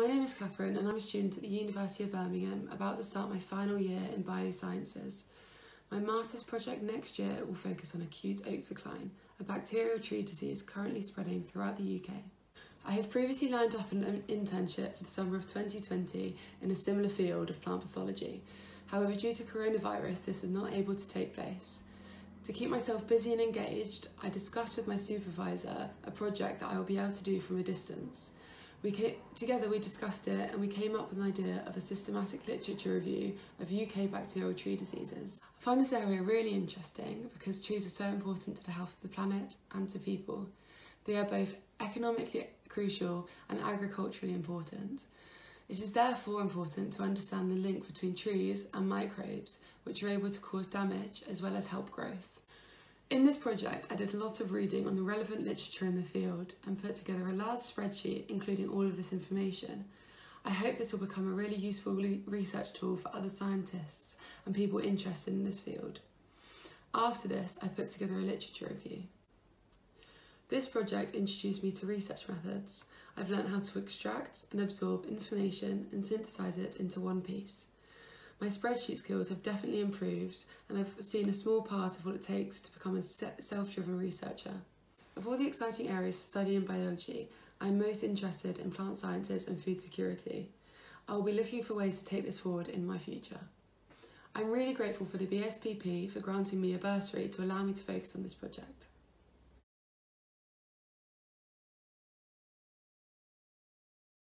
My name is Catherine and I'm a student at the University of Birmingham, about to start my final year in biosciences. My master's project next year will focus on acute oak decline, a bacterial tree disease currently spreading throughout the UK. I had previously lined up an internship for the summer of 2020 in a similar field of plant pathology. However, due to coronavirus, this was not able to take place. To keep myself busy and engaged, I discussed with my supervisor a project that I will be able to do from a distance. Together we discussed it and we came up with an idea of a systematic literature review of UK bacterial tree diseases. I find this area really interesting because trees are so important to the health of the planet and to people. They are both economically crucial and agriculturally important. It is therefore important to understand the link between trees and microbes, which are able to cause damage as well as help growth. In this project, I did a lot of reading on the relevant literature in the field and put together a large spreadsheet including all of this information. I hope this will become a really useful research tool for other scientists and people interested in this field. After this, I put together a literature review. This project introduced me to research methods. I've learned how to extract and absorb information and synthesize it into one piece. My spreadsheet skills have definitely improved and I've seen a small part of what it takes to become a self-driven researcher. Of all the exciting areas to study in biology, I'm most interested in plant sciences and food security. I will be looking for ways to take this forward in my future. I'm really grateful for the BSPP for granting me a bursary to allow me to focus on this project.